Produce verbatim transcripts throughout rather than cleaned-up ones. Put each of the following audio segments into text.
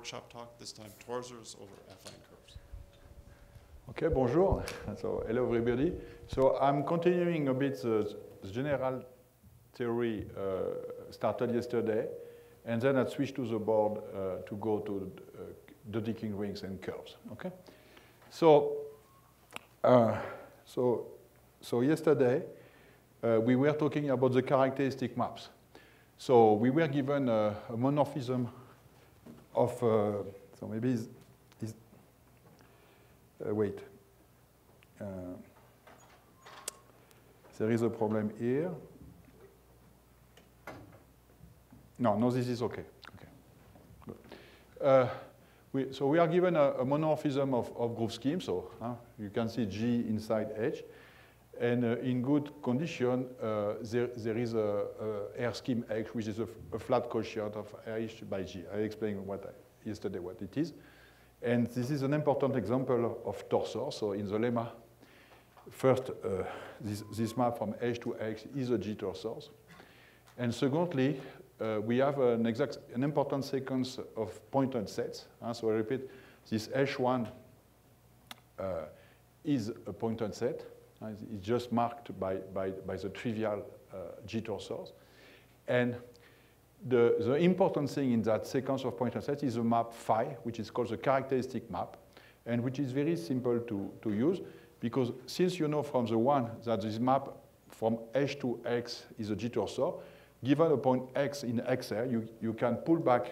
workshop talk, this time torsors over affine curves. Okay, bonjour. So, hello everybody. So, I'm continuing a bit the, the general theory uh, started yesterday, and then I switched to the board uh, to go to uh, the Dedekind rings and curves. Okay. So, uh, so, so yesterday uh, we were talking about the characteristic maps. So we were given a, a monomorphism of. Uh, so maybe is, is uh, wait. Uh, there is a problem here. No, no, this is okay. Okay. Good. Uh, We, so we are given a, a monomorphism of, of group scheme, so huh, you can see G inside H. And uh, in good condition, uh, there, there is a, a R scheme H, which is a, a flat quotient of R H by G. I explained what I, yesterday what it is. And this is an important example of torsor. So in the lemma, first, uh, this, this map from H to X is a G torsor. And secondly, Uh, we have an, exact, an important sequence of pointed sets. Uh, so I repeat, this H one uh, is a pointed set. Uh, it's just marked by, by, by the trivial uh, G torsors. And the, the important thing in that sequence of pointed sets is a map phi, which is called the characteristic map, and which is very simple to, to use, because since you know from the one that this map from H to X is a G torsor, given a point X in X R, you, you can pull back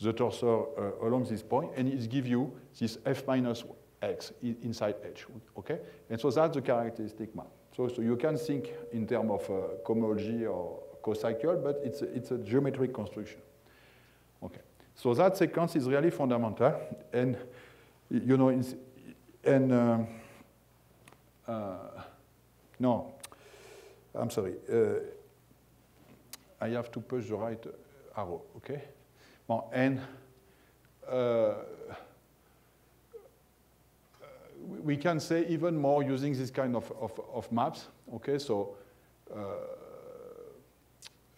the torsor uh, along this point, and it gives you this F minus X in, inside H, okay? And so that's the characteristic map. So, so you can think in terms of uh, cohomology or cocycle, but it's a, it's a geometric construction, okay? So that sequence is really fundamental, and, you know, it's, and, uh, uh, no, I'm sorry. Uh, I have to push the right arrow, okay? Well, and uh, we can say even more using this kind of, of, of maps, okay? So, uh,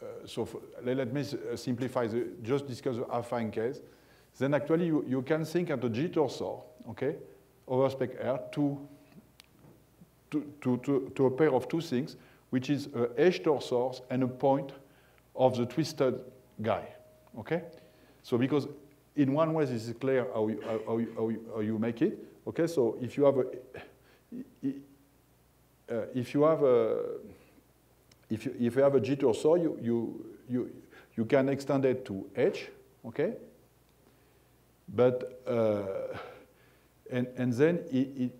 uh, so for, let me simplify, the, just discuss the affine case. Then actually you, you can think at the G torsor, okay, over spec R to, to, to, to, to a pair of two things, which is a H torsor and a point of the twisted guy, okay? So because in one way this is clear how you, how you, how you, how you make it, okay? So if you have a, uh, if you have a, if you, if you have a G torsor, you, you, you, you can extend it to H, okay? But, uh, and, and then it,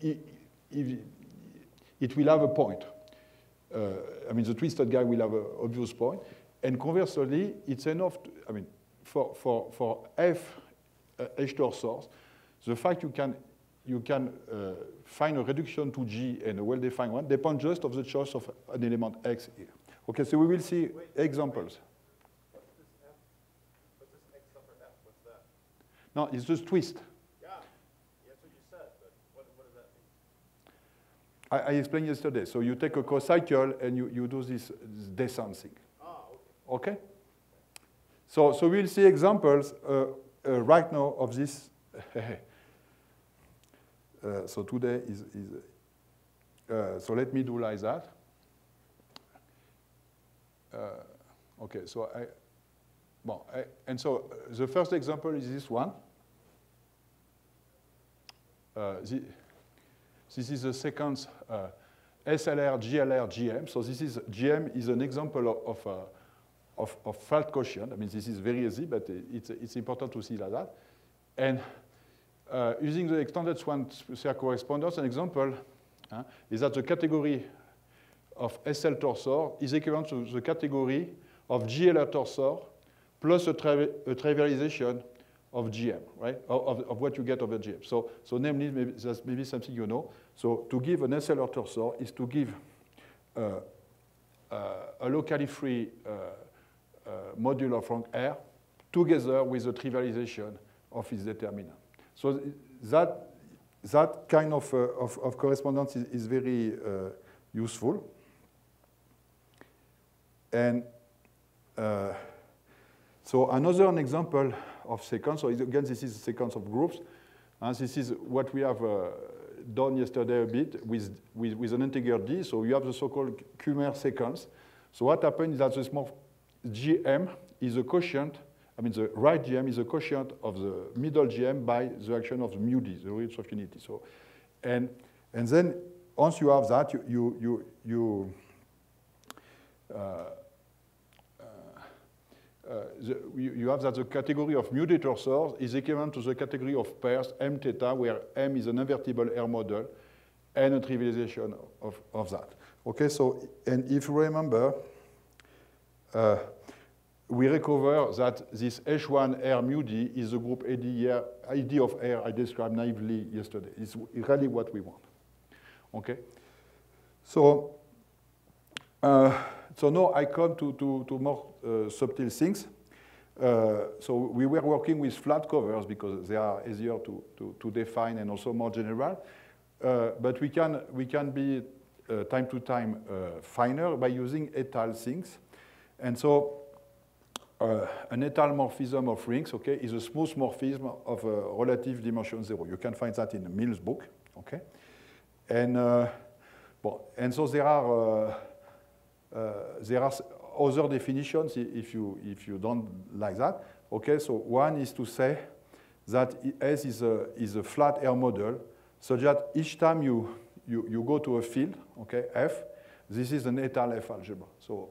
it, it, it will have a point. Uh, I mean, the twisted guy will have an obvious point. And conversely, it's enough, to, I mean, for, for, for F uh, H torsors, the fact you can, you can uh, find a reduction to G and a well-defined one depends just of the choice of an element X here. OK, so we will see wait, examples. Wait. What's this F? What's this X over F? What's that? No, it's just twist. Yeah, that's what you said, but what, what does that mean? I explained yesterday. So you take a co-cycle and you, you do this, this descent thing. Ah, okay. Okay? So, so we'll see examples uh, uh, right now of this. uh, so today is, is uh, so let me do like that. Uh, okay, so I, well, I, and so the first example is this one. Uh, the, This is the sequence uh, S L R, G L R, G M. So this is G M is an example of, of, uh, of, of flat quotient. I mean, this is very easy, but it's, it's important to see like that. And uh, using the extended Swan correspondence, an example uh, is that the category of S L torsor is equivalent to the category of G L R torsor plus a, tri a trivialization of G M, right? Of, of what you get over G M. So, so namely, maybe, that's maybe something you know. So to give an S L R torsor is to give uh, uh, a locally free uh, uh, modular from R together with the trivialization of its determinant. So that, that kind of, uh, of, of correspondence is, is very uh, useful. And uh, So another example of sequence, so again, this is a sequence of groups, and this is what we have uh, done yesterday a bit with, with, with an integer D. So you have the so-called Kummer sequence. So what happens is that the small G M is a quotient, I mean the right G M is a quotient of the middle G M by the action of the mu D, the region of unity. So, and, and then once you have that, you, you, you, you uh, Uh, the, you, you have that the category of mu decursors is equivalent to the category of pairs M theta, where M is an invertible R model, and a trivialization of, of that. Okay, so, and if you remember, uh, we recover that this H one R mu D is the group I D of R I described naively yesterday. It's really what we want. Okay, so, uh, So now I come to, to, to more uh, subtle things. Uh, so we were working with flat covers because they are easier to, to, to define and also more general. Uh, but we can, we can be uh, time to time uh, finer by using etal things. And so uh, an etal morphism of rings, okay, is a smooth morphism of a relative dimension zero. You can find that in the Mills book, okay? And, uh, well, and so there are, uh, Uh, there are other definitions if you, if you don't like that. Okay, so one is to say that S is a, is a flat R model, so that each time you, you, you go to a field, okay, F, this is an etal F algebra. So,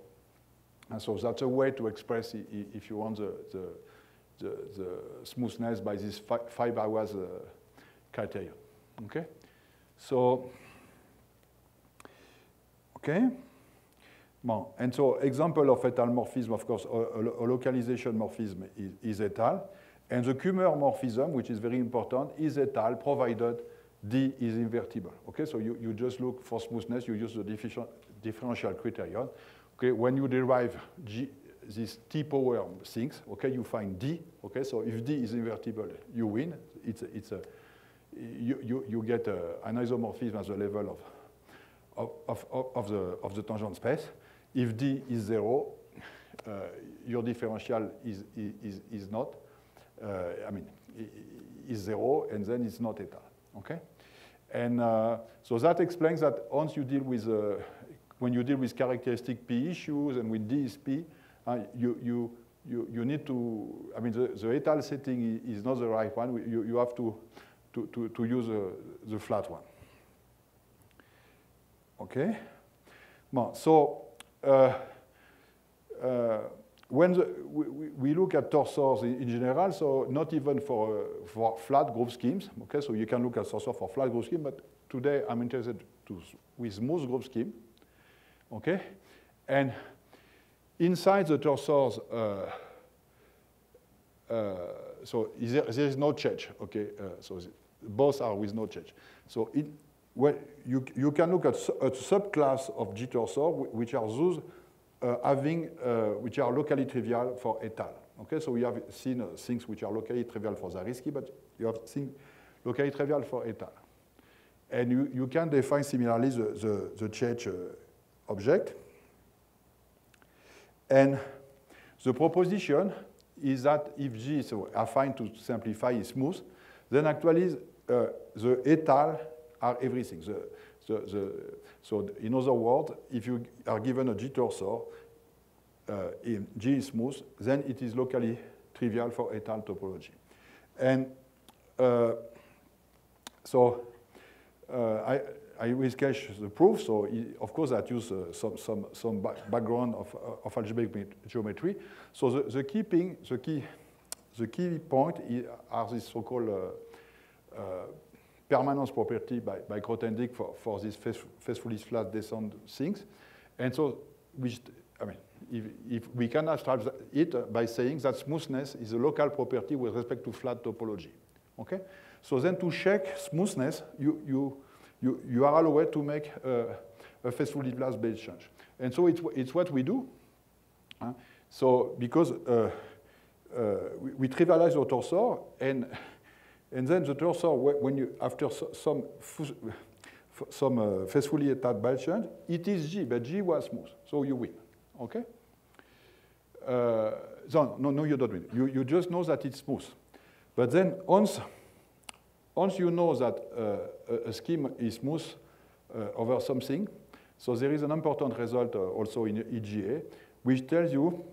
and so that's a way to express, if you want, the, the, the, the smoothness by this five, five hours uh, criteria. Okay, so, okay. And so example of etal morphism, of course, a localization morphism is, is etal. And the Kummer morphism, which is very important, is etal, provided D is invertible. Okay, so you, you just look for smoothness, you use the differential criterion. Okay, when you derive G, this T power things, okay, you find D. Okay, so if D is invertible, you win. It's a, it's a, you, you, you get a, an isomorphism at the level of, of, of, of, the, of the tangent space. If D is zero, uh, your differential is, is, is not, uh, I mean, is zero, and then it's not etal, okay? And uh, so that explains that once you deal with, uh, when you deal with characteristic P issues and with D is P, uh, you, you, you, you need to, I mean, the, the etal setting is not the right one. You, you have to, to, to, to use uh, the flat one. Okay? Well, so, Uh, uh, when the, we, we look at torsors in, in general, so not even for, uh, for flat group schemes, okay, so you can look at torsor for flat group scheme, but today I'm interested to, with smooth group scheme, okay, and inside the torsors, uh, uh, so is there, there is no change, okay, uh, so the, both are with no change. So it, well, you, you can look at a subclass of G torsor, which are those uh, having, uh, which are locally trivial for etal. Okay, so we have seen uh, things which are locally trivial for Zariski, but you have seen locally trivial for etal. And you, you can define similarly the, the, the change uh, object. And the proposition is that if G is so affine to simplify is smooth, then actually uh, the etal are everything. The, the, the, so in other words, if you are given a G torsor, uh, in G is smooth, then it is locally trivial for etal topology. And uh, so uh, I, I will sketch the proof. So of course that uses uh, some, some, some background of, of algebraic geometry. So the, the key thing, the key, the key point is, are this so-called uh, uh, permanence property by, by Grothendieck for, for these faithfully flat descent things. And so, which, I mean, if, if we can abstract it by saying that smoothness is a local property with respect to flat topology, okay? So then to check smoothness, you, you, you, you are allowed to make a, a faithfully flat base change. And so it's, it's what we do. Huh? So because uh, uh, we, we trivialize the torsor, and And then the torsor, when you, after some, some uh, faithfully etal base change, it is G, but G was smooth, so you win, okay? uh, no, no, you don't mean it. You, you just know that it's smooth. But then once, once you know that uh, a scheme is smooth uh, over something, so there is an important result uh, also in E G A, which tells you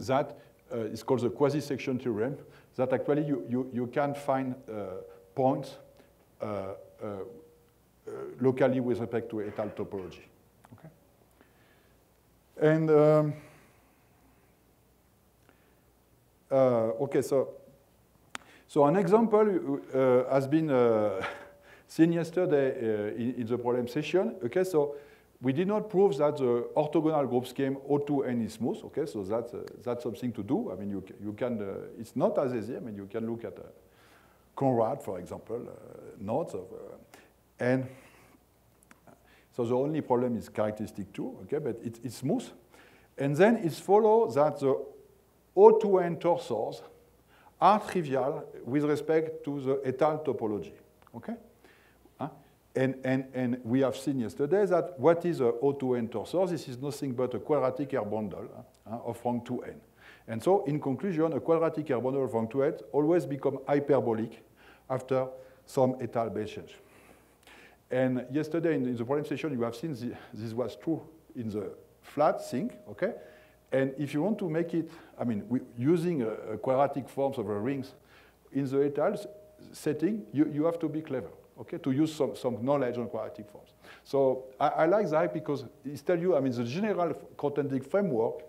that uh, it's called the quasi-section theorem, that actually you, you, you can find uh, points uh, uh, locally with respect to etal topology. Okay? And um, uh, okay, so so an example uh, has been uh, seen yesterday uh, in, in the problem session. Okay, so we did not prove that the orthogonal group scheme O two N is smooth. Okay, so that's uh, that's something to do. I mean, you you can uh, it's not as easy. I mean, you can look at uh, Conrad, for example, uh, nodes of. Uh, And so the only problem is characteristic two, okay, but it, it's smooth. And then it follows that the O two N torsors are trivial with respect to the etal topology, okay? And, and, and we have seen yesterday that what is a O two N torsor? This is nothing but a quadratic air bundle of rank two N. And so in conclusion, a quadratic air bundle of rank two N always becomes hyperbolic after some etal base change. And yesterday in the problem session, you have seen the, this was true in the flat thing, okay? And if you want to make it, I mean, we, using a, a quadratic forms of a rings in the etal setting, you, you have to be clever, okay? To use some, some knowledge on quadratic forms. So I, I like that because it tells you, I mean, the general Grothendieck framework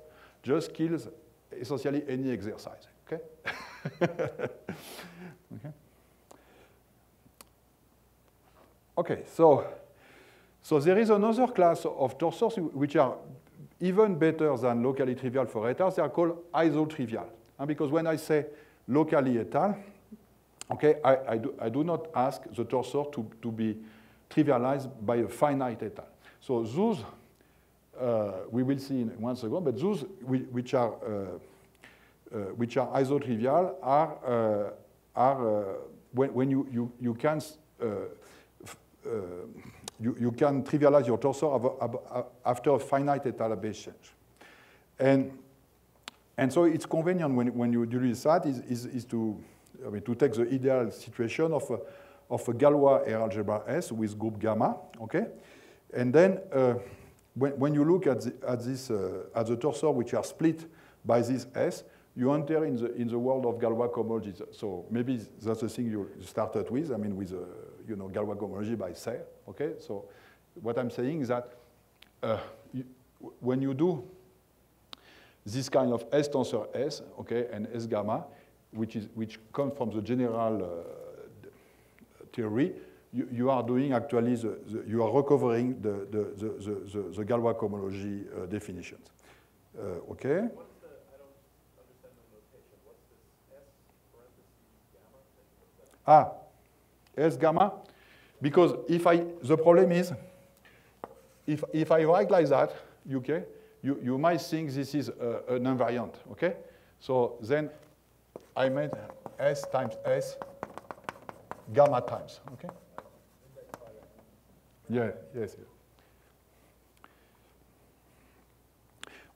just kills essentially any exercise, okay? Okay. Okay, so, so there is another class of torsors which are even better than locally trivial for etals. They are called isotrivial. And because when I say locally etal, okay, I, I, do, I do not ask the torsor to, to be trivialized by a finite etal. So those, uh, we will see in one second, but those which are, uh, uh, which are isotrivial are, uh, are uh, when, when you, you, you can, uh, Uh, you, you can trivialize your torsor after a finite etal base change. And, and so it's convenient when, when you do that is, is, is to, I mean, to take the ideal situation of a, of a Galois air algebra S with group gamma, okay? And then uh, when, when you look at the, at this, uh, at the torsor which are split by this S, you enter in the, in the world of Galois cohomology. So maybe that's the thing you started with, I mean with a, you know, Galois cohomology by Serre, okay? So what I'm saying is that uh, you, when you do this kind of S tensor S, okay, and S gamma, which, is, which comes from the general uh, theory, you, you are doing actually, the, the, you are recovering the, the, the, the, the, the Galois cohomology uh, definitions, uh, okay? Ah, S gamma, because if I, the problem is, if, if I write like that, okay, you, you might think this is uh, an invariant, okay? So then I made S times S gamma times, okay? Yeah, yes.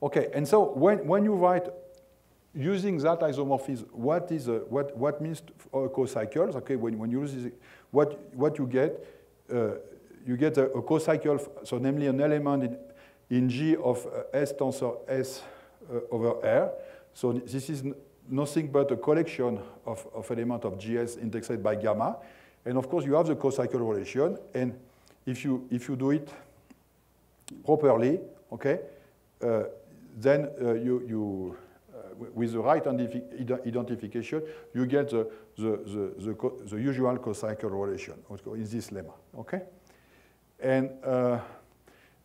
Okay, and so when, when you write using that isomorphism, what is a, what what means co-cycles? Okay, when when you use this, what what you get, uh, you get a, a co-cycle. So namely, an element in, in G of uh, S tensor S uh, over R. So this is nothing but a collection of of elements of G S indexed by gamma, and of course you have the co-cycle relation. And if you if you do it properly, okay, uh, then uh, you you with the right identification, you get the, the, the, the, the usual co-cycle relation in this lemma, okay? And, uh,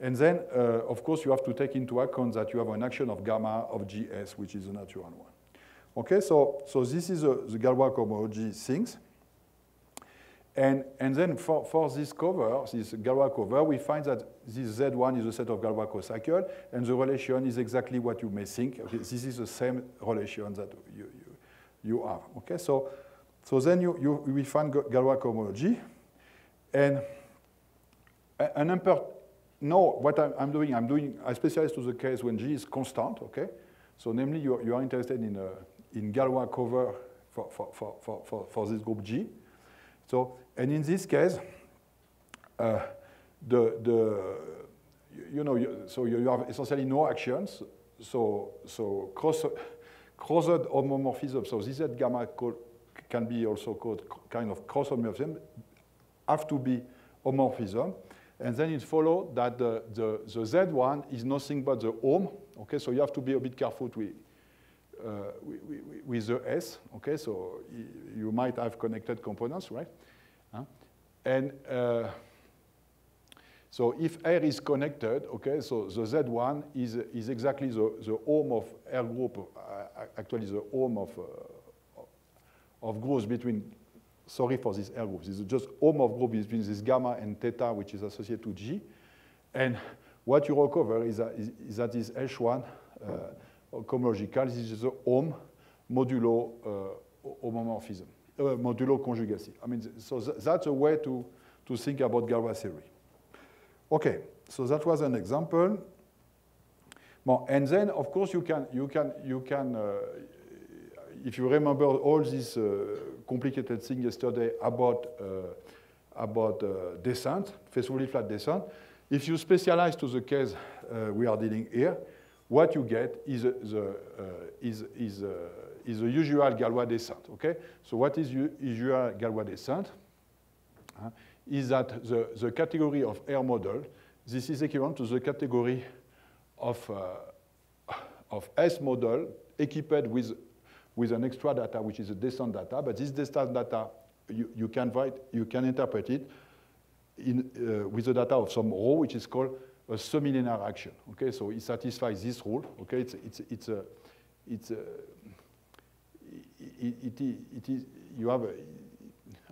and then, uh, of course, you have to take into account that you have an action of gamma of G S, which is a natural one. Okay, so, so this is a, the Galois cohomology things. And, and then for, for this cover, this Galois cover, we find that this Z one is a set of Galois cocycles, and the relation is exactly what you may think. Okay, this is the same relation that you, you, you have. Okay, so, so then you, you, we find Galois cohomology. And an import, no, what I'm, I'm doing, I'm doing, I specialize to the case when G is constant, okay? So namely, you are, you are interested in, uh, in Galois cover for, for, for, for, for this group G. So, and in this case, uh, the, the, you know, you, so you have essentially no actions. So, so cross, crossed homomorphism, so Z gamma can be also called kind of cross homomorphism, have to be homomorphism. And then it follows that the, the, the Z one is nothing but the home. Okay, so you have to be a bit careful with, uh, with, with the S. Okay, so you might have connected components, right? Huh? And uh, so if R is connected, okay, so the Z one is, is exactly the, the home of R group, uh, actually the home of, uh, of groups between. Sorry for this R group. This is just home of group between this gamma and theta, which is associated to G. And what you recover is that, is, is that this H one uh, homological, this is the home modulo uh, homomorphism, uh, modulo conjugacy. I mean, so th that's a way to, to think about Galois theory. Okay, so that was an example. Well, and then, of course, you can, you can, you can. Uh, If you remember all this uh, complicated thing yesterday about, uh, about uh, descent, faithfully flat descent, if you specialize to the case uh, we are dealing here, what you get is a, the, uh, is, is a, is a usual Galois descent, okay? So what is usual Galois descent? Uh, is that the, the category of R model, this is equivalent to the category of, uh, of S model equipped with with an extra data, which is a descent data, but this descent data, you, you can write, you can interpret it in, uh, with the data of some row, which is called a semilinear action. Okay, so it satisfies this rule. Okay, it's it's it's a it's a it, it, it is you have a,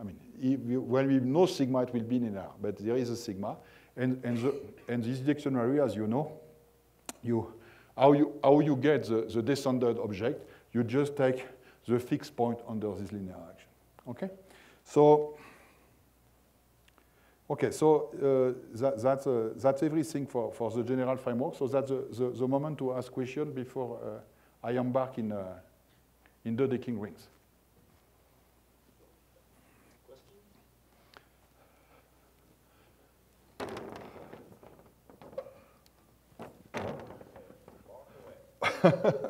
I mean, if you, when we know sigma, it will be linear, but there is a sigma, and and the, and this dictionary, as you know, you how you how you get the, the descended object. You just take the fixed point under this linear action. Okay, so okay, so uh, that, that's uh, that's everything for, for the general framework. So that's the, the, the moment to ask questions before uh, I embark in uh, in the Dedekind rings.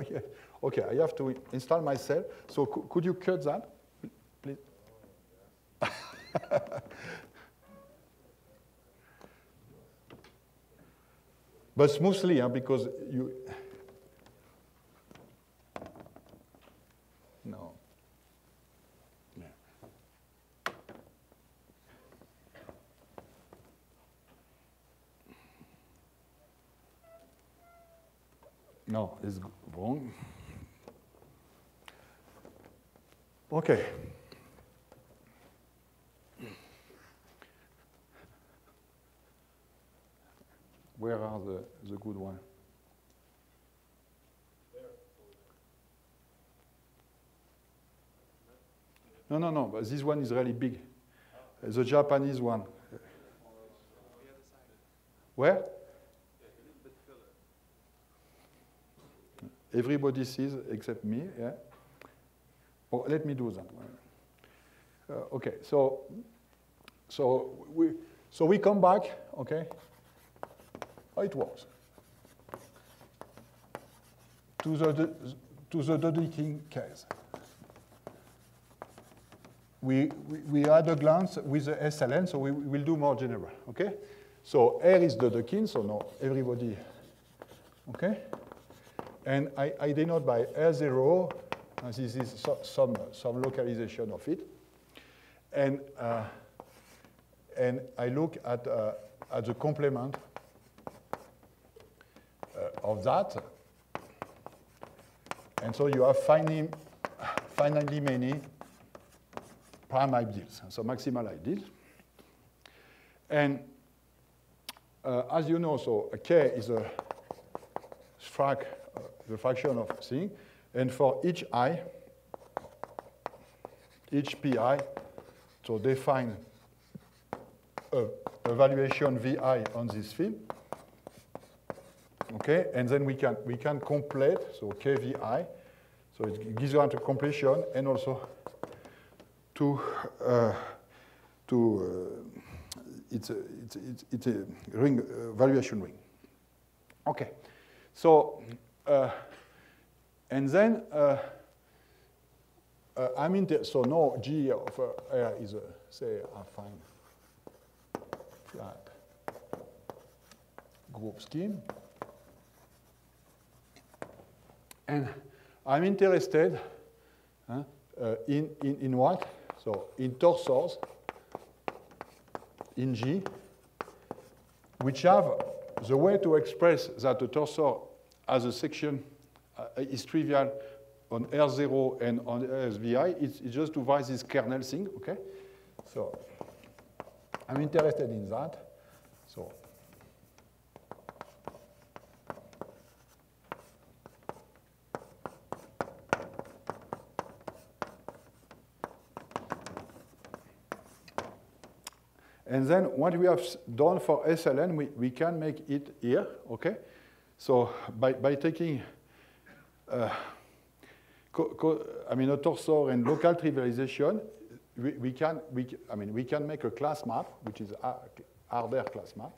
Yeah. Okay, I have to install myself. So could you cut that, please? But smoothly, huh, because you. No. Yeah. No, it's wrong. Okay. Where are the, the good ones? No, no, no, but this one is really big. The Japanese one. Where? Everybody sees except me, yeah? Oh, let me do that. Uh, okay, so so we so we come back. Okay, oh, it works. To the to the Dedekind case. We, we we had a glance with the S L N, so we will do more general. Okay, so R is the Dedekind, so now everybody. Okay, and I, I denote by R zero. And this is so, some, some localization of it. And, uh, and I look at, uh, at the complement uh, of that. And so you have finite, finitely many prime ideals, so maximal ideals. And uh, as you know, so K is a frac, uh, the fraction of thing. And for each I, each P I, so define a, a valuation V I on this field, Okay, and then we can we can complete, so K V I, so it gives you to completion and also to uh, to uh, it's a it's it's, it's a ring uh, valuation ring. Okay, so uh, and then uh, uh, I'm inter so now G of R is a, say I find flat group scheme. And I'm interested huh, uh, in, in, in what? So in torsors in G, which have the way to express that a torsor as a section uh, is trivial on R zero and on R S V I. It's, it's just to write this kernel thing, okay? So I'm interested in that. So and then what we have done for S L N, we, we can make it here, okay? So by, by taking, uh, co co I mean, a torsor and local trivialization, we, we can, we, I mean, we can make a class map, which is a harder class map,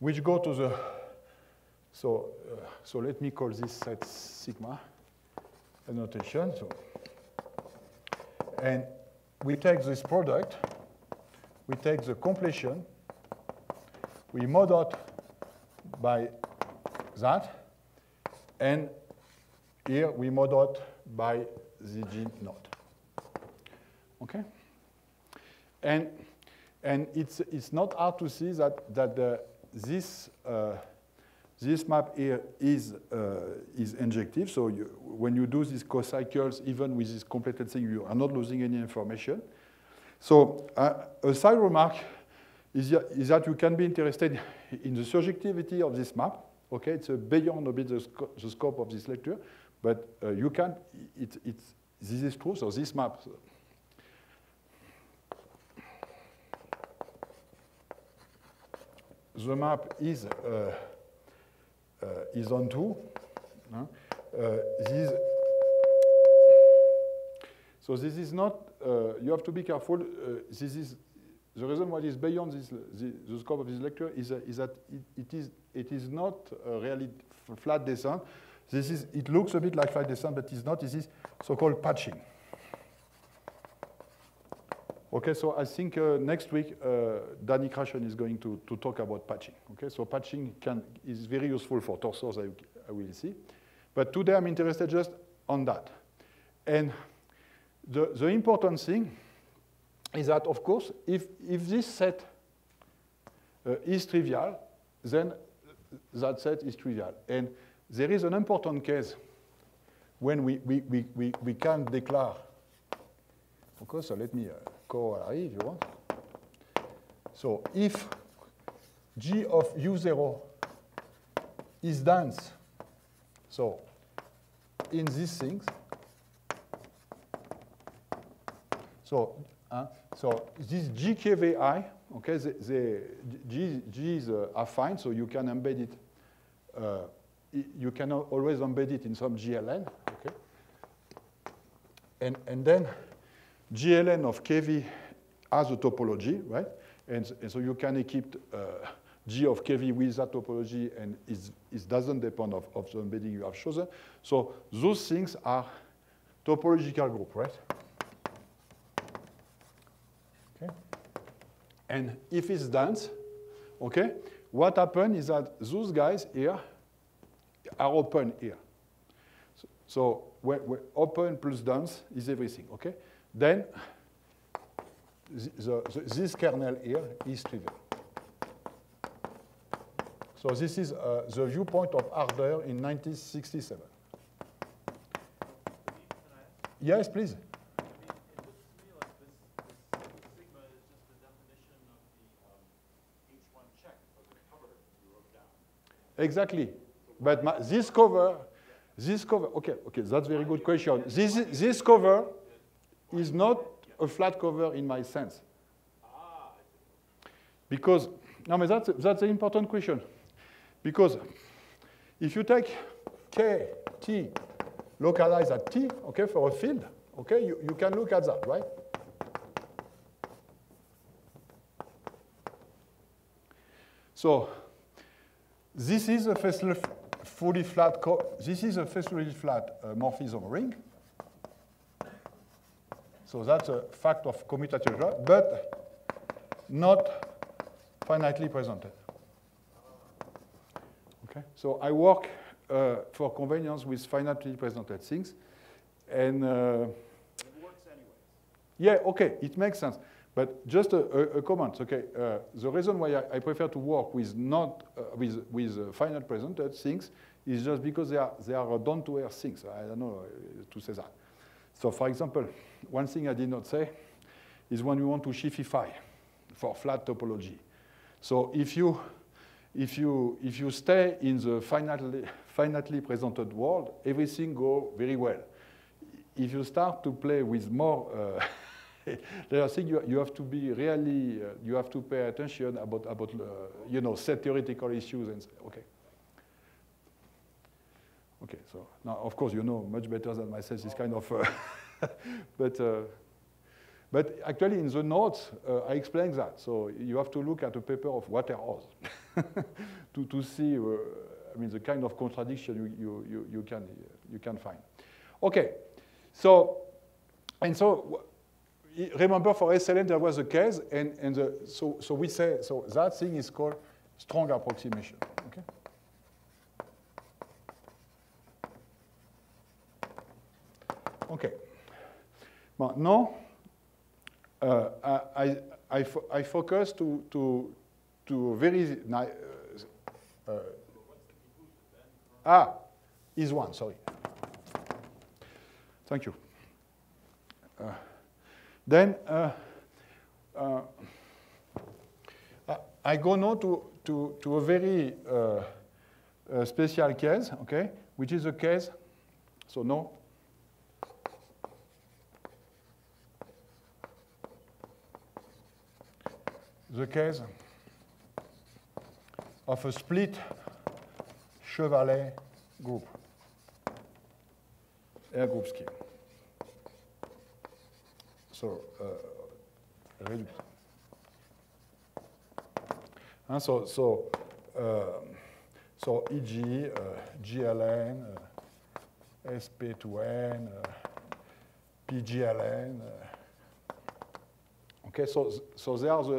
which go to the, so, uh, so let me call this set sigma annotation, so. And we take this product, we take the completion, we mod out by that, and here we mod out by the G naught. Okay? And and it's it's not hard to see that that the, this uh, this map here is uh, is injective. So you, when you do these co-cycles, even with this completed thing, you are not losing any information. So uh, a side remark is, is that you can be interested in the surjectivity of this map. Okay, it's a beyond a bit the, sco the scope of this lecture, but uh, you can. It, it's this is true. So this map. So the map is. Uh, Uh, is on two. Uh, this, so this is not, uh, you have to be careful. Uh, this is, the reason why it is beyond this, the, the scope of this lecture is, uh, is that it, it, is, it is not uh, really flat descent. This is, it looks a bit like flat descent, but it's not. It is so-called patching. Okay, so I think uh, next week uh, Danny Krashen is going to, to talk about patching. Okay, so patching can, is very useful for torsors, I, I will see. But today I'm interested just on that. And the, the important thing is that, of course, if, if this set uh, is trivial, then that set is trivial. And there is an important case when we, we, we, we, we can declare. Okay, so let me... Uh, corollary, if you want. So if G of U zero is dense, so in these things, so uh, so this G K V I, okay, the, the G, G is uh, affine, so you can embed it. Uh, you can always embed it in some G L N, okay, and and then. G L N of K V as a topology, right? And, and so you can equip uh, G of K V with that topology, and it doesn't depend of, of the embedding you have chosen. So those things are topological group, right? Okay. And if it's dense, okay, what happens is that those guys here are open here. So, so when, when open plus dense is everything, okay? Then the, the, this kernel here is trivial. So this is uh, the viewpoint of Harder in nineteen sixty-seven. Yes, please. Exactly, but my, this cover, this cover. Okay, okay, that's a very good question. This this cover. Is not a flat cover in my sense. Because, I mean, that's, that's an important question. Because if you take K, T, localize at T, okay, for a field, okay, you, you can look at that, right? So this is a facial fully flat. This is a facially flat uh, morphism ring. So that's a fact of commutative, but not finitely presented. Okay. So I work uh, for convenience with finitely presented things, and uh, it works anyway. Yeah. Okay. It makes sense. But just a, a, a comment, okay? Uh, the reason why I, I prefer to work with not uh, with with uh, finite presented things is just because they are they are down to earth things. I don't know to say that. So, for example, one thing I did not say is when you want to Schiffify for flat topology. So if you if you if you stay in the finitely finitely presented world, everything goes very well. If you start to play with more uh, I think you, you have to be really, uh, you have to pay attention about, about uh, you know, set theoretical issues and, okay. Okay, so now, of course, you know much better than myself this kind of, uh, but, uh, but actually in the notes, uh, I explain that. So you have to look at a paper of Waterhouse to, to see, uh, I mean, the kind of contradiction you, you, you, you, can, you can find. Okay, so, and so, remember, for S L N, there was a case, and, and the, so, so we say, so that thing is called strong approximation, okay? Okay. Well, now, uh, I, I, I, fo I focus to, to, to very, uh, uh, ah, is one, sorry. Thank you. Uh, Then uh, uh, I go now to, to, to a very uh, uh, special case, okay, which is a case, so no. The case of a split Chevalley group, air group scheme. So, uh, and so, so, uh, so E G, uh, G L N, uh, S P two N, uh, P G L N. Uh. Okay, so so they are the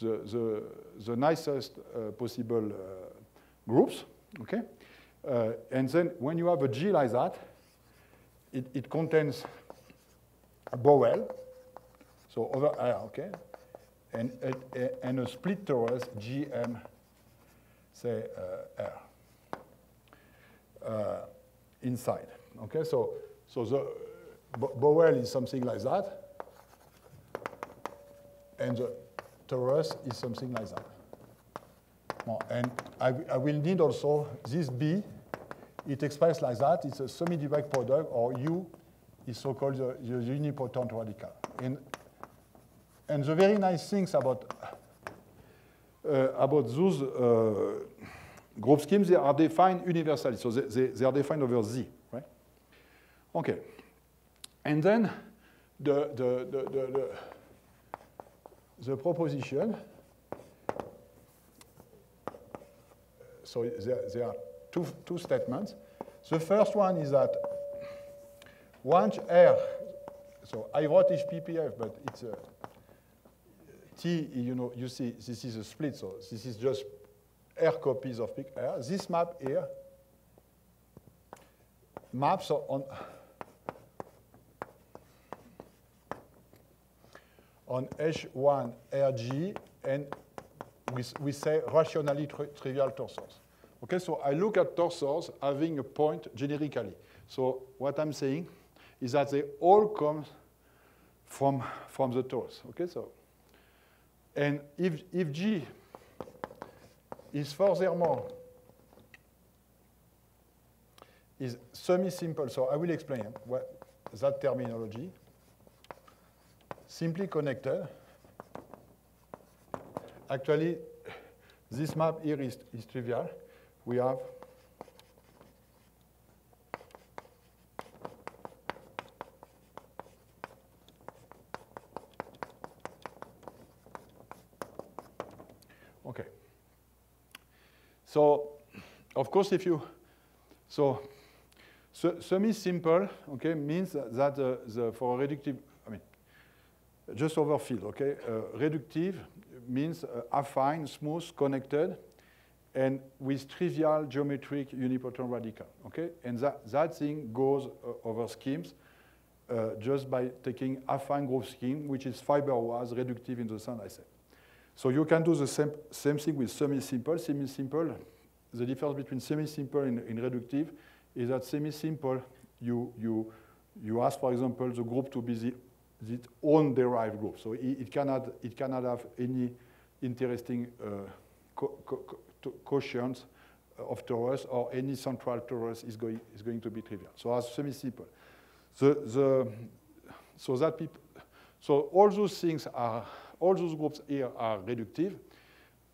the the the, the nicest uh, possible uh, groups. Okay, uh, and then when you have a G like that, it it contains Borel, so over R, okay, and, and a split torus G M, say uh, R, uh, inside. Okay, so so the Borel is something like that, and the torus is something like that. Well, and I, I will need also this B. It expresses like that. It's a semi-Dirac product, or U. is so-called the, the unipotent radical. And, and the very nice things about, uh, about those uh, group schemes, they are defined universally. So they, they, they are defined over Z, right? OK. And then the, the, the, the, the, the proposition, so there, there are two, two statements. The first one is that once R, so I wrote H P P F, but it's a T, you know, you see, this is a split, so this is just R copies of Pic R. This map here maps on, on H one R G, and we, we say rationally tri trivial torsors. Okay, so I look at torsors having a point generically. So what I'm saying is that they all come from, from the torus. Okay, so, and if, if G is furthermore is semi-simple, so I will explain what that terminology, simply connected, Actually, this map here is, is trivial. We have okay. So, of course, if you so, so semi-simple, okay, means that uh, the for a reductive, I mean, just over field, okay, uh, reductive means uh, affine, smooth, connected, and with trivial geometric unipotent radical, okay? And that, that thing goes uh, over schemes uh, just by taking affine group scheme, which is fiber was reductive in the sense I said. So you can do the same, same thing with semi-simple. Semi-simple, the difference between semi-simple and, and reductive is that semi-simple, you, you, you ask, for example, the group to be the, its own derived group. So it, it, cannot, it cannot have any interesting uh, co co quotients of torus, or any central torus is going, is going to be trivial. So as semi-simple. The, the, so that people, so all those things are, all those groups here are reductive.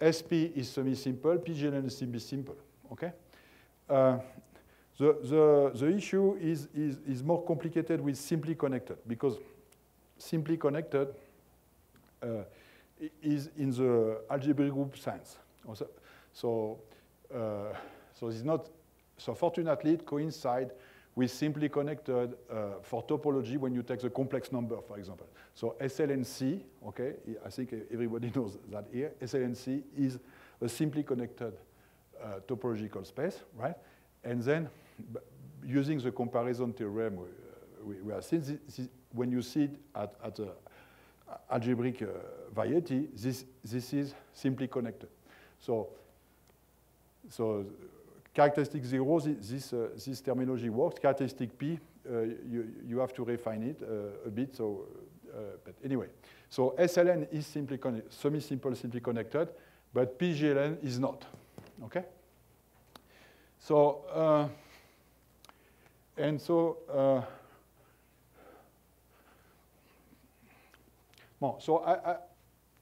S P is semi-simple, P G N is semi-simple, okay? Uh, the, the, the issue is, is, is more complicated with simply connected, because simply connected uh, is in the algebraic group sense. Also, so, uh, so it's not. So fortunately, it coincides with simply connected uh, for topology when you take the complex number, for example. So S L N C, okay, I think everybody knows that here. S L N C is a simply connected uh, topological space, right? And then, using the comparison theorem we, we, we have seen, this is, when you see it at, at the algebraic uh, variety, this this is simply connected. So, so characteristic zero, this uh, this terminology works. Characteristic P, uh, you you have to refine it uh, a bit. So, uh, but anyway, so S L N is simply semi-simple, simply connected, but P G L N is not. Okay. So uh, and so. Uh, So I, I,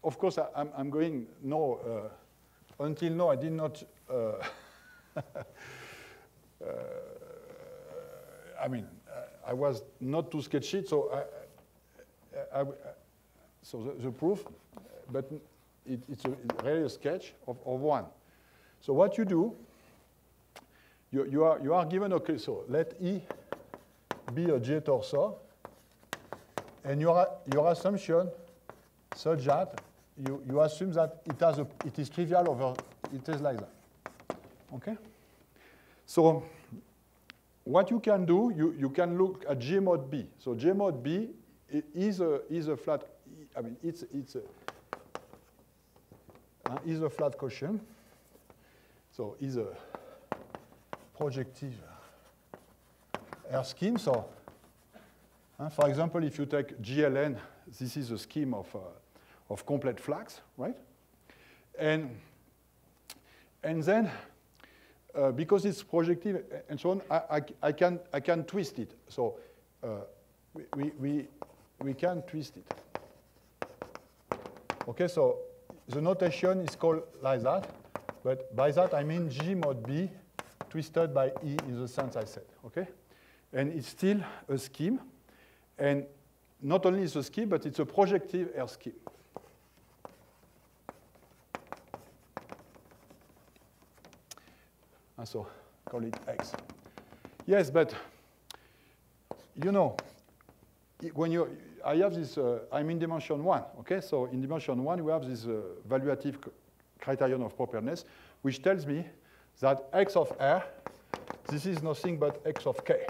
of course, I, I'm, I'm going no. Uh, until now, I did not. Uh, uh, I mean, I, I was not too sketchy. So I, I, I so the, the proof, but it, it's, a, it's really a sketch of, of one. So what you do, you you are you are given okay. So let E be a J torsor, and your your assumption. Such that you, you assume that it has a, it is trivial over, it is like that, okay? So what you can do, you, you can look at J mod B. So J mod B is a, is a flat, I mean, it's, it's a, uh, is a flat Gaussian. So is a projective R scheme. So uh, for example, if you take G L N, this is a scheme of, uh, of complete flags, right? And, and then, uh, because it's projective and so on, I, I, I, can, I can twist it. So uh, we, we, we, we can twist it. OK, so the notation is called like that. But by that, I mean G mod B twisted by E in the sense I said, OK? And it's still a scheme. And not only is a scheme, but it's a projective R scheme. And so call it X. Yes, but you know, when you, I have this, uh, I'm in dimension one, okay? So in dimension one, we have this uh, evaluative criterion of properness, which tells me that X of R, this is nothing but X of K.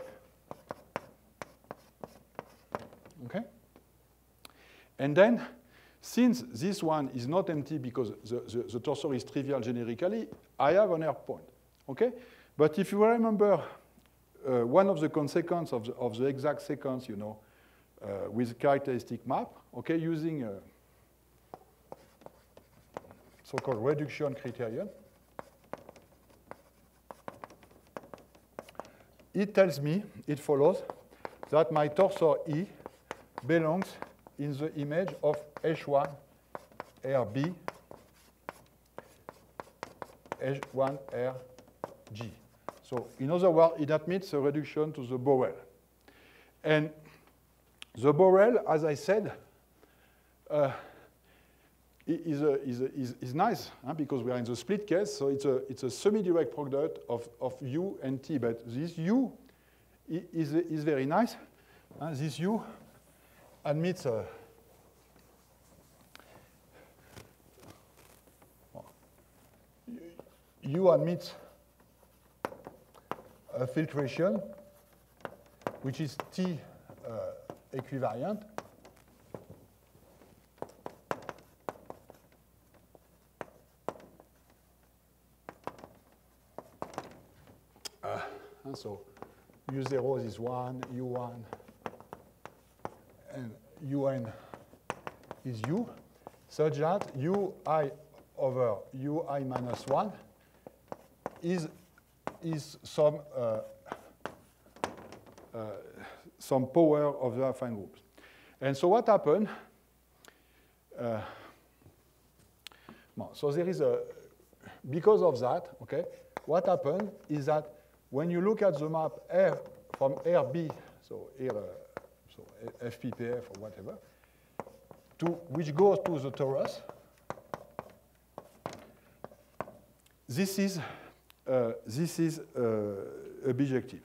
Okay? And then, since this one is not empty because the, the, the torsor is trivial generically, I have an R point. Okay? But if you remember uh, one of the consequences of the, of the exact sequence, you know, uh, with characteristic map, okay, using a so-called reduction criterion, it tells me, it follows, that my torsor E belongs in the image of H one R B H one R G. So in other words, it admits a reduction to the Borel. And the Borel, as I said, uh, is, a, is, a, is, is nice, huh? Because we are in the split case, so it's a, it's a semi-direct product of, of U and T. But this U is, is very nice. Huh? This U admits a, U admits a filtration, which is T uh, equivariant. Uh, and so U zero is one, U one, and U n is U, such that U i over U i minus one is is some uh, uh, some power of the affine groups. And so what happened? Uh, so there is a, because of that, okay, what happened is that when you look at the map R from R B, so here, uh, so F P P F or whatever, to which goes to the torus, this is Uh, this is uh, bijective.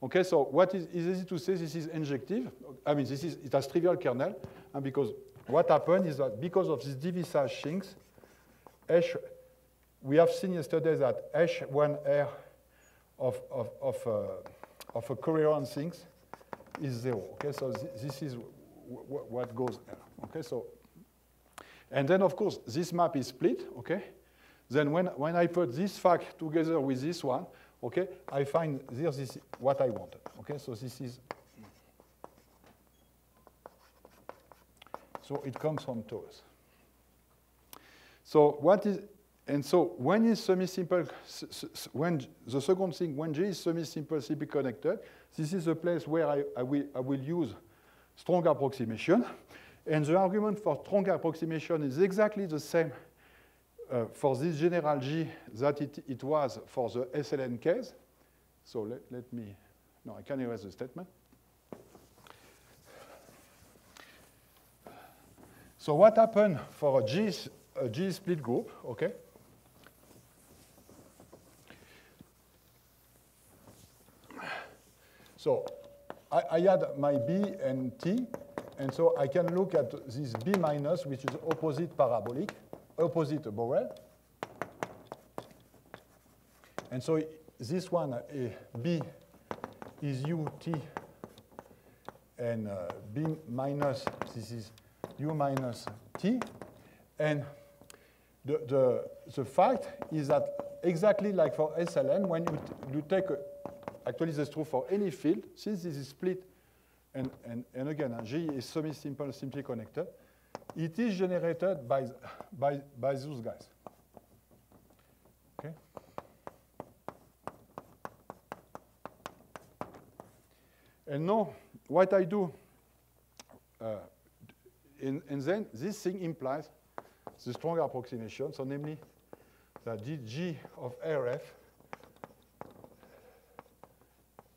Okay, so what is, is easy to say, this is injective. I mean, this is, it has trivial kernel, and because what happened is that because of these divisage things, H, we have seen yesterday that H one R of, of, of, uh, of a coherent things is zero. Okay, so th this is what goes there. Okay, so, and then of course, this map is split, okay? Then when, when I put this fact together with this one, okay, I find here this is what I wanted. Okay, so this is, so it comes from torus. So what is, and so when is semi-simple, when the second thing, when G is semi-simple C P connected, this is the place where I, I, will, I will use strong approximation. And the argument for strong approximation is exactly the same Uh, for this general G that it, it was for the S L N case. So let, let me, no, I can erase the statement. So what happened for a G, a G split group, okay? So I, I had my B and T, and so I can look at this B minus, which is opposite parabolic, opposite Borel. And so this one, uh, B is U, T, and uh, B minus, this is U minus T. And the, the, the fact is that exactly like for S L N, when you, you take, a, actually this is true for any field, since this is split, and, and, and again, uh, G is semi-simple, simply connected, it is generated by, by, by those guys. Okay. And now, what I do, uh, and, and then this thing implies the strong approximation, so namely that G of R F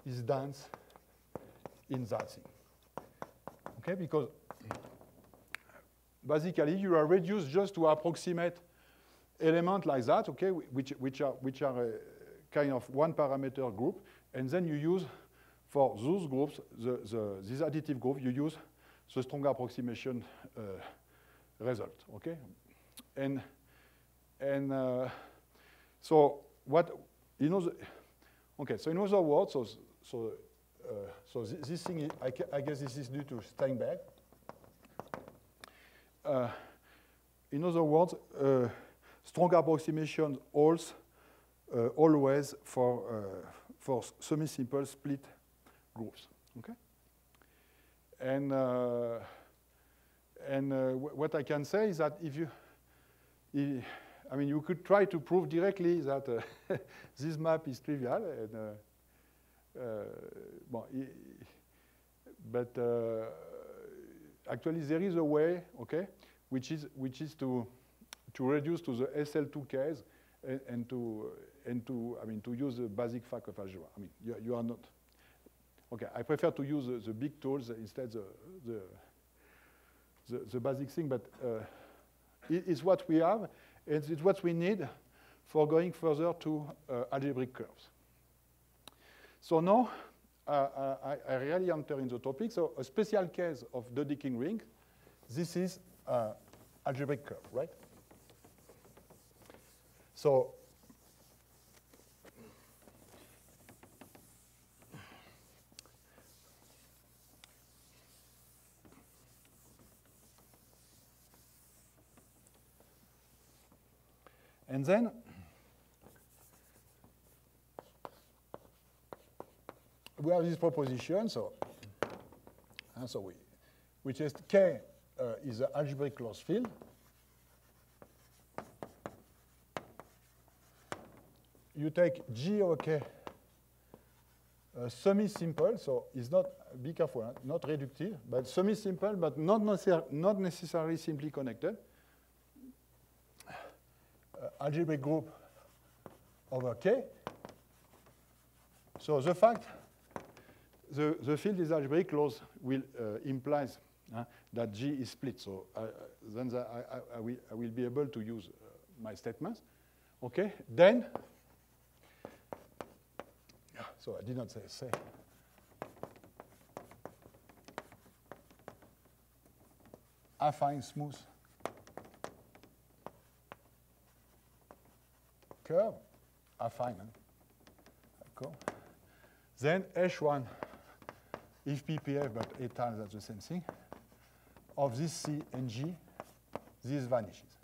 is dense in that thing. Okay, because basically, you are reduced just to approximate elements like that, okay, which, which, are, which are a kind of one-parameter group. And then you use, for those groups, the, the, this additive group, you use the strong approximation uh, result, okay? And, and uh, so what, you know, the, okay, so in other words, so, so, uh, so this, this thing, is, I, I guess this is due to Steinberg. Uh, in other words, uh, strong approximation holds uh, always for, uh, for semi-simple split groups. Okay? And, uh, and uh, what I can say is that if you, if, I mean, you could try to prove directly that uh, this map is trivial, and, uh, uh, well, but uh, actually, there is a way, okay, which is which is to to reduce to the S L two case and, and to and to I mean to use the basic fact of algebra. I mean you, you are not. Okay, I prefer to use the, the big tools instead the the the, the basic thing, but uh, it is what we have, and it's what we need for going further to uh, algebraic curves. So now uh, I, I really enter in the topic. So a special case of Dedekind ring. This is uh, algebraic curve, right? So and then we have this proposition, so and so we, which is K uh, is an algebraic closed field. You take G over K, uh, semi-simple, so it's not, be careful, huh? Not reductive, but semi-simple, but not, necessar not necessarily simply connected. Uh, algebraic group over K. So the fact The, the field is algebraic closed will uh, implies uh, that G is split. So uh, then the, I, I, I, will, I will be able to use uh, my statements. Okay. Then, so I did not say say. affine smooth curve. Affine. Huh? Then H one. If P P F, but eight times that's the same thing, of this C and G, this vanishes.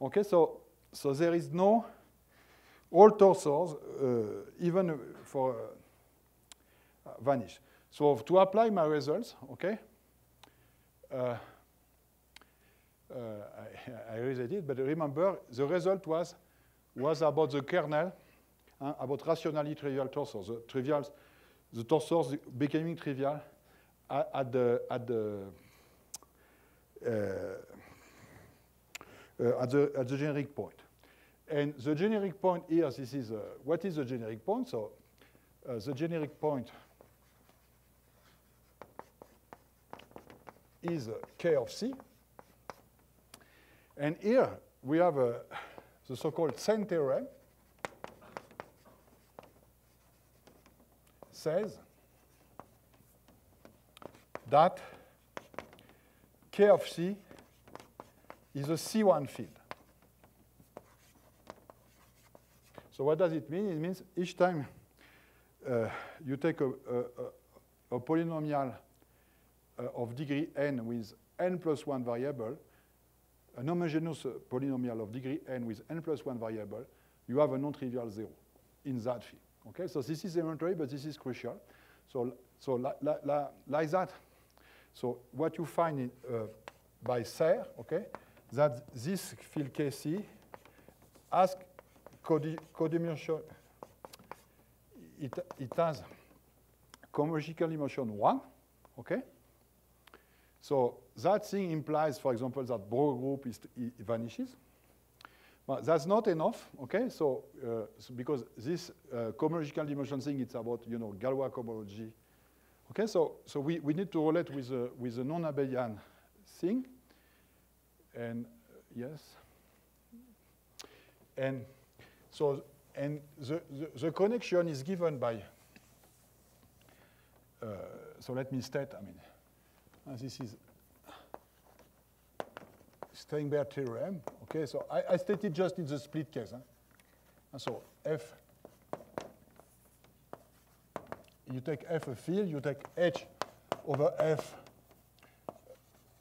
Okay, so so there is no all torsors, uh, even for uh, vanish. So to apply my results, okay, uh, uh, I, I reset it, but remember the result was was about the kernel. Uh, about rationally trivial torsors, the trivials, the torsors becoming trivial at, at the at the, uh, uh, at the at the generic point. And the generic point here, this is uh, what is the generic point? So uh, the generic point is uh, K of C. And here we have uh, the so-called Sen theorem. Says that K of C is a C one field. So what does it mean? It means each time uh, you take a, a, a polynomial uh, of degree n with n plus one variable, a homogeneous polynomial of degree n with n plus one variable, you have a non-trivial zero in that field. Okay, so this is elementary, but this is crucial. So, so la, la, la, like that. So what you find in, uh, by Serre, okay, that this field K C has codimension. It it has homological dimension one. Okay. So that thing implies, for example, that Borel group is vanishes. Well, that's not enough, okay? So, uh, so because this uh, cohomological dimension thing, it's about, you know, Galois cohomology. Okay, so so we, we need to relate with a, with a non-abelian thing, and uh, yes, and so and the, the the connection is given by. Uh, so let me state. I mean, uh, this is. Steinberg theorem. Okay, so I, I stated just in the split case. Huh? And so F, you take F a field, you take H over F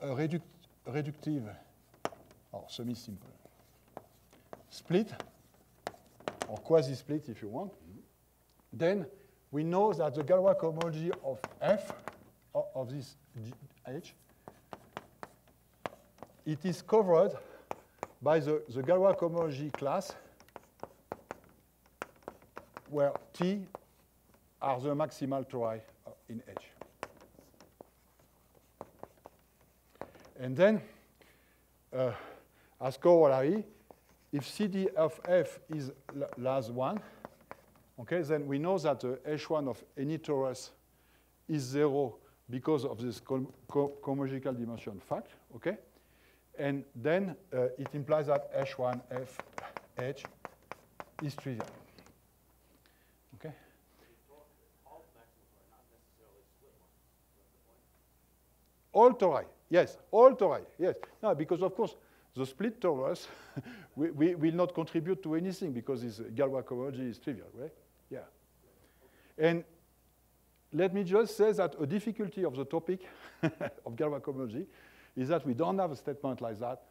a reduct, reductive or semi-simple split or quasi-split if you want. Mm-hmm. Then we know that the Galois cohomology of F of this H. It is covered by the, the Galois cohomology class where T are the maximal tori in H. And then uh, as corollary, if C D of F is L A S one, okay, then we know that uh, H one of any torus is zero because of this cohomological dimension fact, okay? And then uh, it implies that H one, F, H is trivial. Okay? All tori, yes, all tori, yes. No, because of course, the split torus we, we will not contribute to anything because this Galois cohomology is trivial, right? Yeah. And let me just say that a difficulty of the topic of Galois cohomology is that we don't have a statement like that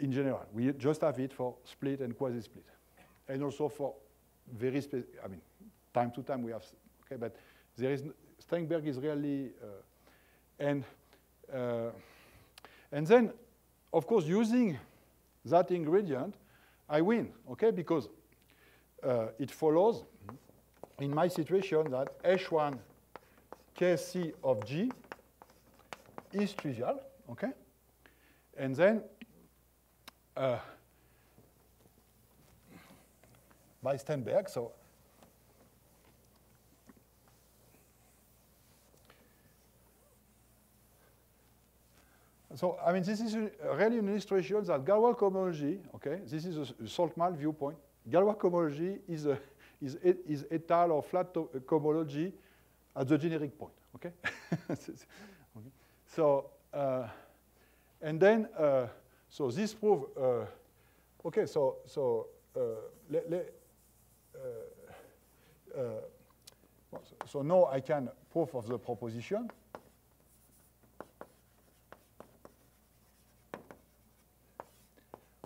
in general. We just have it for split and quasi-split. And also for very specific, I mean, time to time we have, okay, but there is, Steinberg is really, uh, and, uh, and then, of course, using that ingredient, I win, okay? Because uh, it follows, in my situation, that H one K C of G is trivial, okay? And then, uh, by Steinberg, so So, I mean, this is really an illustration that Galois cohomology, okay, this is a Saltman viewpoint. Galois cohomology is a, is, is etal or flat cohomology at the generic point, okay? Okay. So, uh, and then, uh, so this proof, uh, okay, so, so, uh, le, le, uh, uh, so now I can prove of the proposition.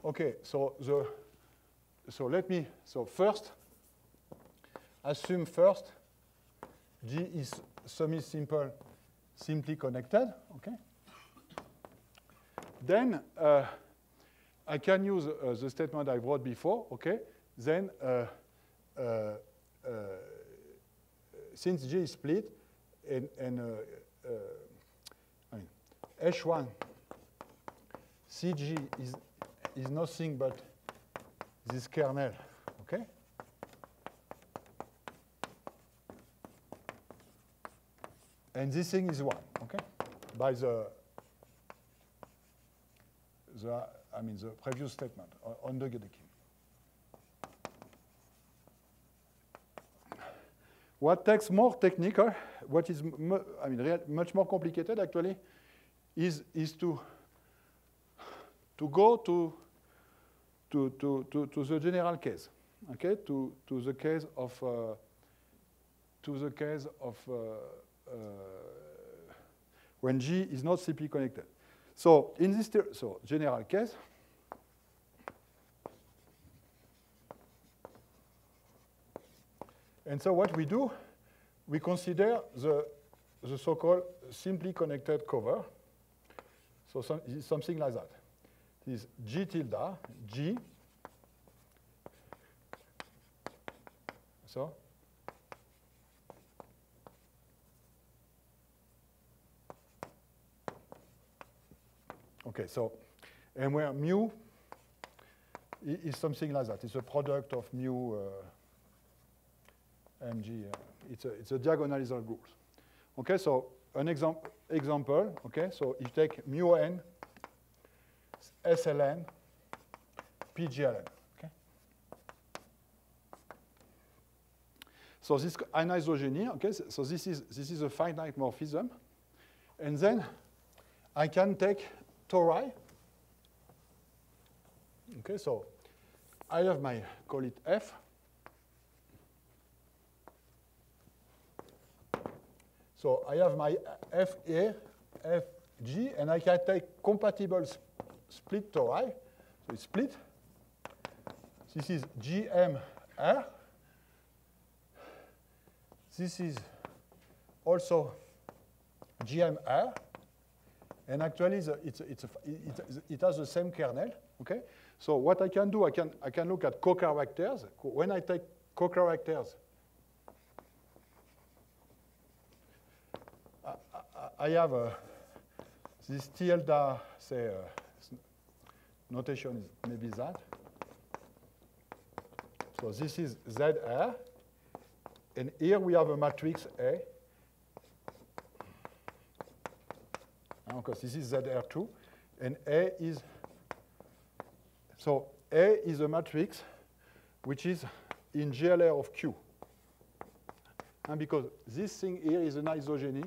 Okay, so the so let me so first assume first G is semi-simple, simply connected. Okay. Then uh, I can use uh, the statement I wrote before. Okay. Then uh, uh, uh, since G is split and and uh, uh, I mean H one C G is is nothing but this kernel, okay? And this thing is one, okay? By the, the I mean, the previous statement on the Dedekind. What takes more technical, what is, I mean, real, much more complicated actually, is, is to, to go to To, to, to the general case, okay? To, to the case of uh, to the case of uh, uh, when G is not simply connected. So in this so general case, and so what we do, we consider the the so-called simply connected cover. So some, something like that. Is G tilde, G, so, okay, so, and where mu is something like that. It's a product of mu, uh, mg, uh, it's, a, it's a diagonalizal group. Okay, so an exam example, okay, so you take mu n, S L N, P G L N, okay? So this anisogeny, okay, so this is, this is a finite morphism. And then I can take tori, okay, so I have my, call it F. So I have my F A, F G, and I can take compatible split tori, so it's split. This is G M R. This is also G M R, and actually the, it's, it's a, it, it has the same kernel. Okay. So what I can do, I can I can look at co-characters. When I take co-characters, I, I, I have a, this tilde say. Uh, notation is maybe that. So this is Z A, and here we have a matrix A, because this is Z R two, and A is, so A is a matrix which is in G L R of Q. And because this thing here is an isogeny,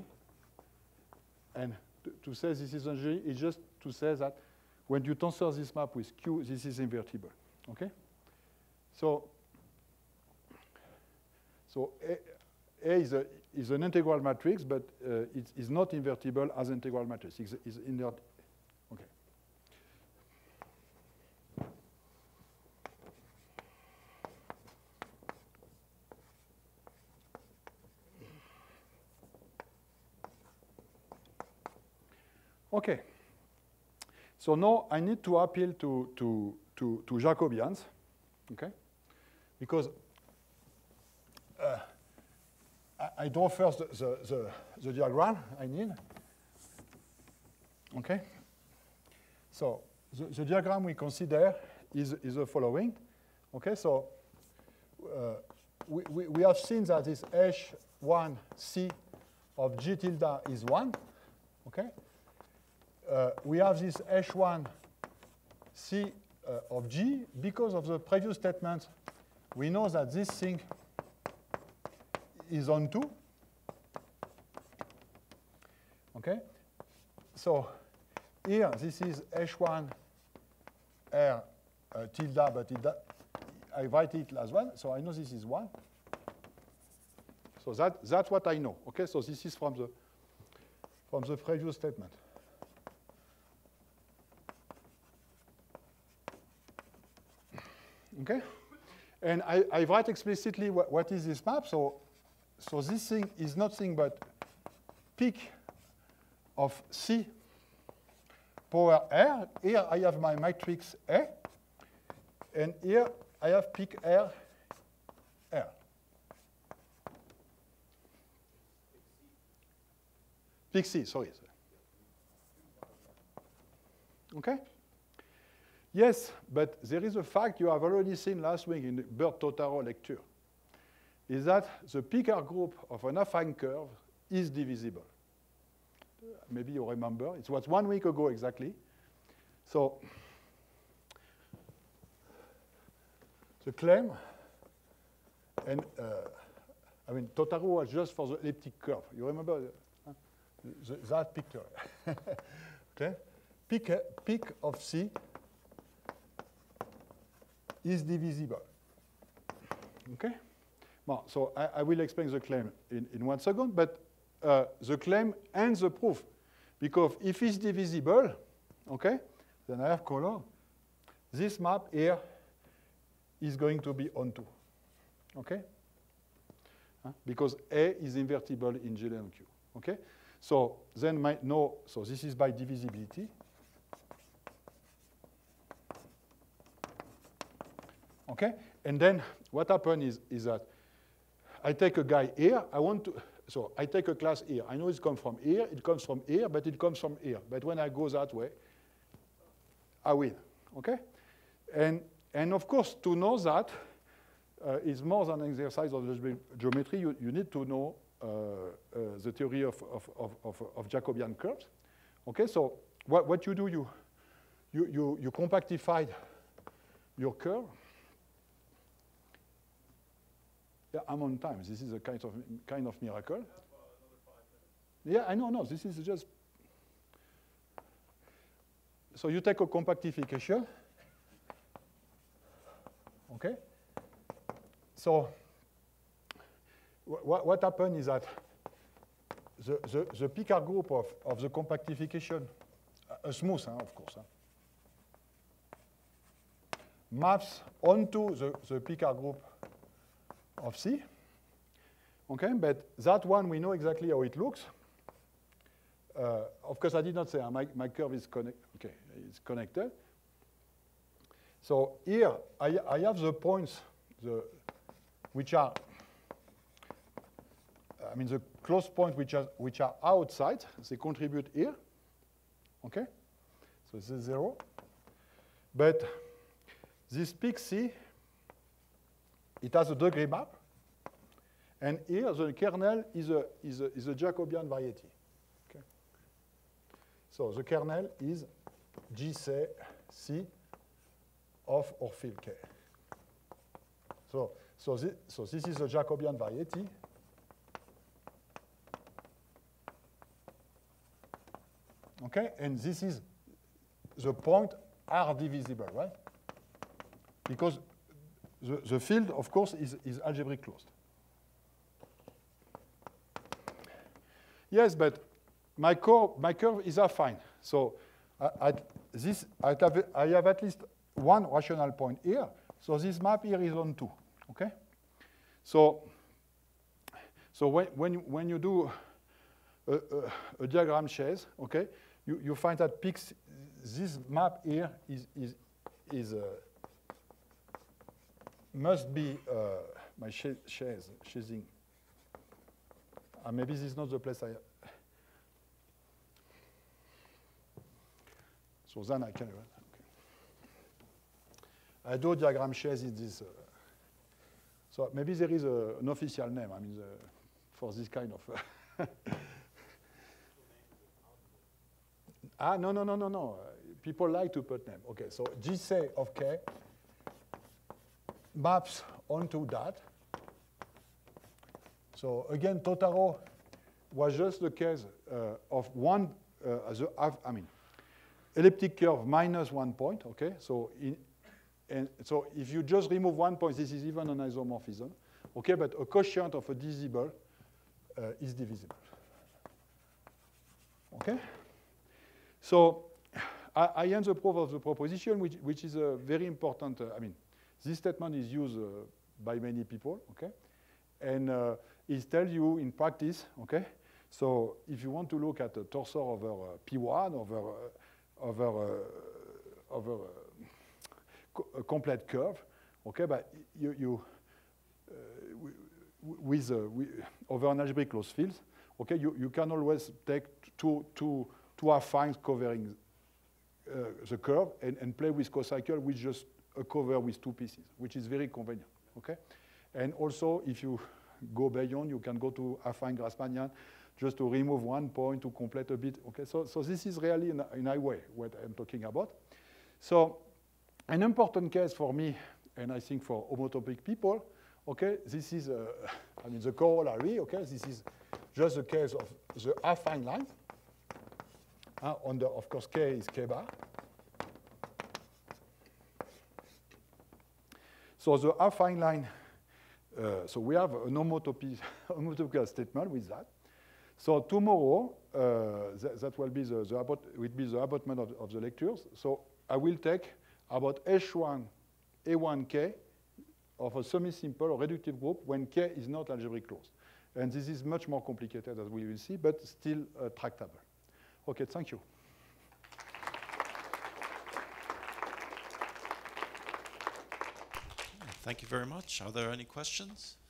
and to, to say this is an isogeny is just to say that when you tensor this map with Q, this is invertible, okay? So, so A, A is, a, is an integral matrix, but uh, it is not invertible as an integral matrix. It's, it's inert. Okay. Okay. So now I need to appeal to to to, to Jacobians, okay, because. Uh, I draw first the, the, the, the diagram I need. Okay? So the, the diagram we consider is, is the following. Okay, so uh, we, we, we have seen that this H one C of G tilde is one. Okay? Uh, we have this H one C uh, of G. Because of the previous statement, we know that this thing is on two. Okay? So here, this is H one R uh, tilde, but it I write it as one. So I know this is one. So that, that's what I know. Okay? So this is from the, from the previous statement. Okay? And I, I write explicitly what, what is this map. So So this thing is nothing but peak of C power R. Here I have my matrix A, and here I have peak R, R. Peak C, sorry. Okay? Yes, but there is a fact you have already seen last week in the Bird-Totaro lecture. Is that the Picard group of an affine curve is divisible. Maybe you remember. It was one week ago exactly. So the claim, and uh, I mean, Totaro was just for the elliptic curve. You remember the, the, that picture. Okay? Peak, peak of C is divisible. Okay? So I, I will explain the claim in, in one second, but uh, the claim and the proof, because if it's divisible, okay, then I have color. This map here is going to be onto, okay, huh? Because A is invertible in G L and Q, okay. So then my no, so this is by divisibility, okay. And then what happens is, is that. I take a guy here, I want to, so I take a class here. I know it comes from here, it comes from here, but it comes from here. But when I go that way, I win, okay? And, and of course, to know that uh, is more than an exercise of the geometry. You, you need to know uh, uh, the theory of, of, of, of, of Jacobian curves. Okay, so what, what you do, you, you, you, you compactified your curve. Yeah, I'm on time. This is a kind of kind of miracle. Yeah, I know. No, this is just. So you take a compactification. Okay. So what what happened is that the the, the Picard group of of the compactification, a smooth, huh, of course, huh, maps onto the the Picard group of C, okay, but that one we know exactly how it looks. Uh, of course, I did not say uh, my, my curve is connect, okay, it's connected. So here I, I have the points, the which are, I mean, the close points which are which are outside. They contribute here, okay. So this is zero, But this peak C, it has a degree map. And here, the kernel is a, is a, is a Jacobian variety. Okay. So the kernel is G C C of our field K. So, so, this, so this is a Jacobian variety. Okay, and this is the point are divisible, right? Because the, the field, of course, is, is algebraic closed. Yes, but my curve, my curve is affine. So I, I, this, I, have, I have at least one rational point here. So this map here is on two, OK? So, so when, when, you, when you do a, a, a diagram chase, OK, you, you find that peaks, this map here is, is, is, uh, must be uh, my chase, chasing. Uh, maybe this is not the place I have. So then I can run. Okay. I do diagram chase in this. Uh, so maybe there is a, an official name, I mean, the, for this kind of. Uh ah, no, no, no, no, no. Uh, people like to put name. OK, so G C of K maps onto that. So again, Totaro was just the case uh, of one, uh, the, I mean, elliptic curve minus one point, okay? So, in, and so if you just remove one point, this is even an isomorphism, okay? But a quotient of a divisible uh, is divisible, okay? So I, I am the proof of the proposition, which, which is a very important, uh, I mean, this statement is used uh, by many people, okay? And uh, it tells you in practice, okay? So if you want to look at a torsor over uh, P one, over, uh, over, uh, over uh, co a complete curve, okay? But you, you uh, with, uh, with, over an algebraic closed field, okay? You, you can always take two, two, two affines covering uh, the curve and, and play with cocycle with just a cover with two pieces, which is very convenient, okay? And also, if you go beyond, you can go to affine Grassmannian just to remove one point to complete a bit. Okay, so, so this is really in a highway what I'm talking about. So an important case for me, and I think for homotopic people, okay, this is, uh, I mean, the corollary, okay, this is just the case of the affine line. Uh, on the, of course, K is K bar. So the affine line. Uh, so we have an homotopy, homotopic statement with that. So tomorrow, uh, th that will be the, the abort will be the abutment of, of the lectures. So I will take about H one, A one K of a semi-simple or reductive group when K is not algebraic closed. And this is much more complicated, as we will see, but still uh, tractable. OK, thank you. Thank you very much. Are there any questions?